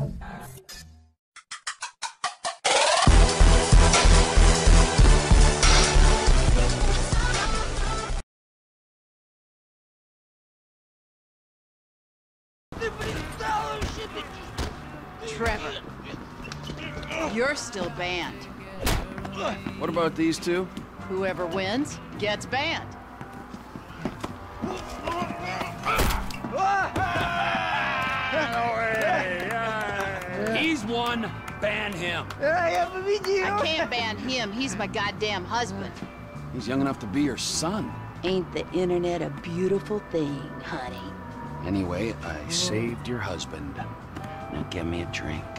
Trevor, you're still banned. What about these two? Whoever wins gets banned. He's one. Ban him. I can't ban him. He's my goddamn husband. He's young enough to be your son. Ain't the internet a beautiful thing, honey? Anyway, I saved your husband. Now get me a drink.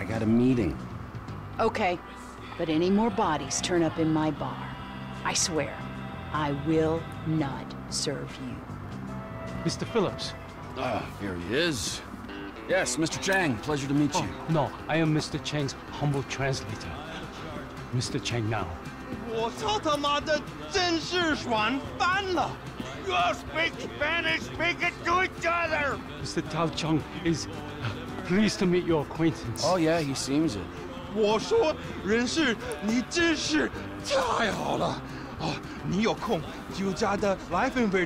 I got a meeting. Okay, but any more bodies turn up in my bar, I swear, I will not serve you. Mr. Phillips. Ah, here he is. Yes, Mr. Cheng, pleasure to meet you. No, I am Mr. Cheng's humble translator. Mr. Cheng now. You speak Spanish, speak it to each other! Mr. Tao Chong is pleased to meet your acquaintance. Oh yeah, he seems it. I said, Ren Shi, you really are great. You have time, you can come to my house.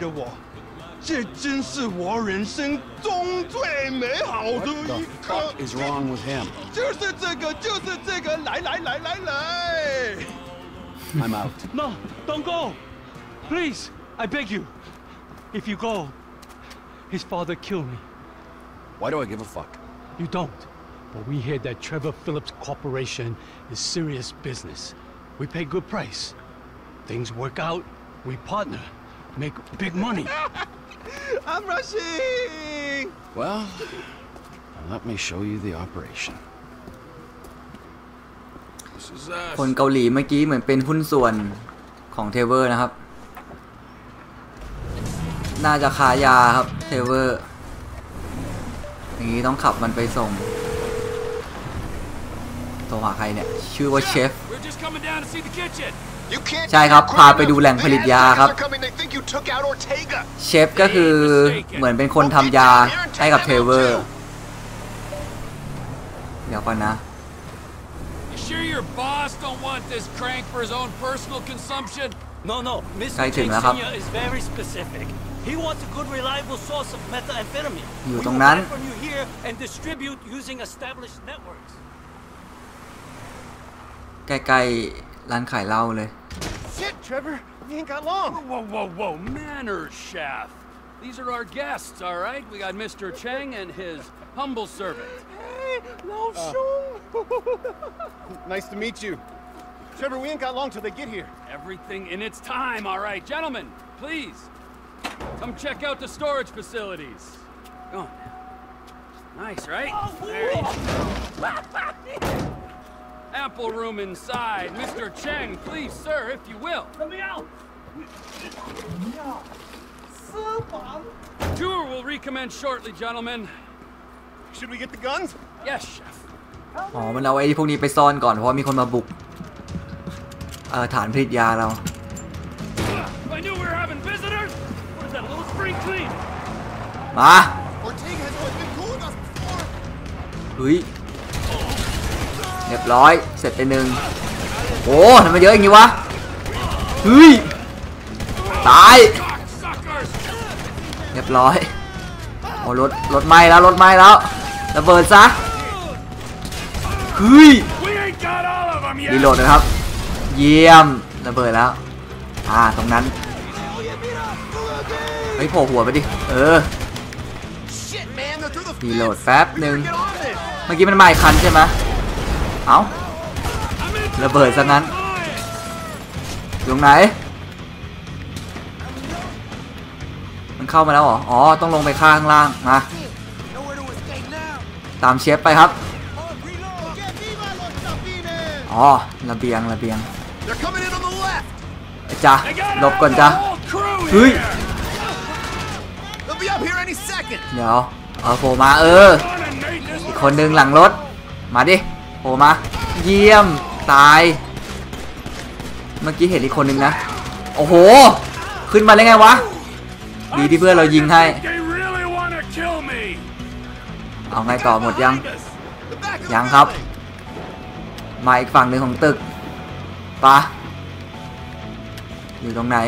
This is really the fuck is wrong with him? This. I'm out. No, don't go. Please, I beg you. If you go, his father killed me. Why do I give a fuck? You don't. But we hear that Trevor Phillips Corporation is serious business. We pay good price. Things work out, we partner, make big money. I'm rushing! Well, let me show you the operation. คนเกาหลีเมื่อกี้เหมือนเป็นหุ้นส่วนของเทเวอร์นะครับน่าจะขายยาครับเทเวอร์อย่างนี้ต้องขับมันไปส่งตัวหาใครเนี่ยชื่อว่าเชฟใช่ครับพาไปดูแหล่งผลิตยาครับเชฟก็คือเหมือนเป็นคนทำยาให้กับเทเวอร์เดี๋ยวก่อนนะใกล้ถึงแล้วครับอยู่ตรงนั้นใกล้ๆร้านขายเหล้าเลยThese are our guests, all right? We got Mr. Cheng and his humble servant. Hey, Lao Shung! Nice to meet you. Trevor, we ain't got long till they get here. Everything in its time, all right. Gentlemen, please, come check out the storage facilities. Go on now. Nice, right? Oh, there you go. Ample room inside. Mr. Cheng, please, sir, if you will. Let me out! No. Tour will recommence shortly, gentlemen. Should we get the guns? Yes, chef. อ๋อมันเอาไอ้พวกนี้ไปซ่อนก่อนเพราะมีคนมาบุกฐานผลิตยาเรามาเฮ้ยเรียบร้อยเสร็จไปหนึ่งโอ้ทำไมเยอะอย่างนี้วะเฮ้ยตายเรียบร้อยเอารถไหม้แล้วรถไหม้แล้วระเบิดซะเฮ้ยรีโหลดนะครับเยี่ยมระเบิดแล้วตรงนั้นไอ้โผล่หัวไปดิรีโหลดแฟบหนึ่งเมื่อกี้มันไหม้คันใช่ไหมเอาระเบิดซะงั้นตรงไหนเข้ามาแล้วเหรออ๋อต้องลงไปข้างล่างมาตามเชฟไปครับอ๋อระเบียงจ้ะลบก่อนจ้ะเฮ้ยเดี๋ยวโผล่มาอีกคนนึงหลังรถมาดิโผล่มาเยี่ยมตายเมื่อกี้เห็นอีกคนนึงนะโอ้โหขึ้นมาได้ไงวะดีที่เพื่อนเรายิงให้ เอาไงต่อหมดยังยังครับมาอีกฝั่งหนึ่งของตึกปะอยู่ตรงไหน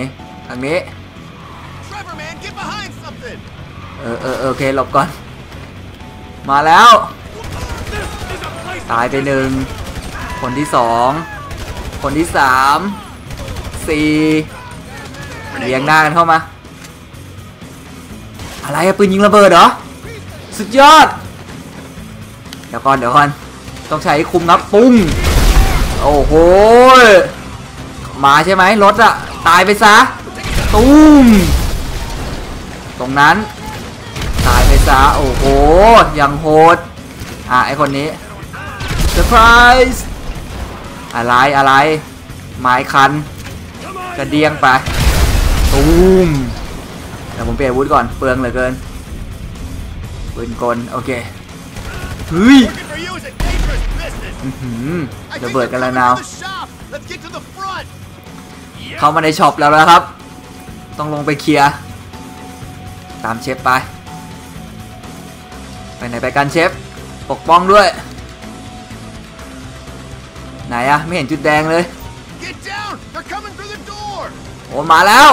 ทางนี้โอเคหลบก่อนมาแล้วตายไปหนึ่งคนที่สองคนที่สามสี่เรียงหน้ากันเข้ามาอะไรปืนยิงระเบิดเหรอสุดยอดเดี๋ยวก่อนต้องใช้คุมนับปุ้งโอ้โหมาใช่ไหมรถอะตายไปซะตุ้มตรงนั้นตายไปซะโอ้โหยังโหดไอคนนี้เซอร์ไพรส์อะไรไม้คันกระเดียงไปตุ้มแต่ผมเปลี่ยนอาวุธก่อนเปลืองเหลือเกินปืนกลโอเคเฮ้ยระเบิดกันแล้วนาวเข้ามาในช็อปแล้วนะครับต้องลงไปเคลียร์ตามเชฟไปไหนไปกันเชฟปกป้องด้วยไหนอะไม่เห็นจุดแดงเลยโอ้มาแล้ว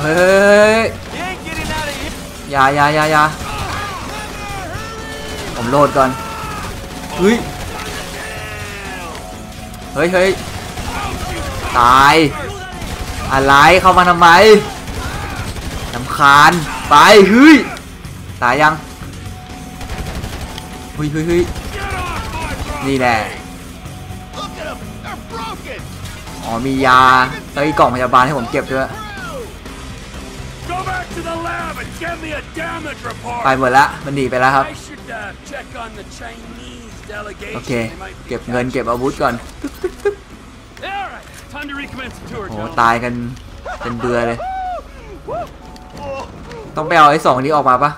เฮ้ยอย่าผมโหลดก่อนเฮ้ยตายอะไรเข้ามาทำไมรำคาญไปเฮ้ยตายยังเฮ้ยนี่แหละอ๋อมียาแล้วอีกกล่องพยาบาลให้ผมเก็บด้วยไปหมดละมันหนีไปแล้วครับโอเคเก็บเงินเก็บอาวุธก่อนโอ้ตายกันเป็นเบื่อเลยต้องไปเอาไอ้สองนี้ออกมาปะ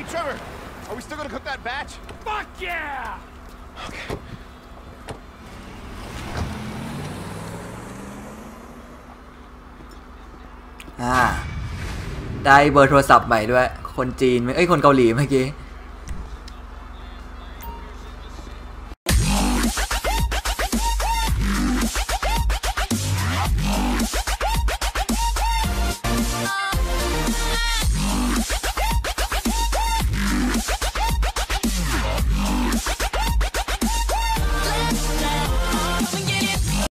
Hey Trevor, are we still gonna cook that batch? Fuck yeah! Okay. Ah, ได้เบอร์โทรศัพท์ใหม่ด้วยคนจีนเอ้ยคนเกาหลีเมื่อกี้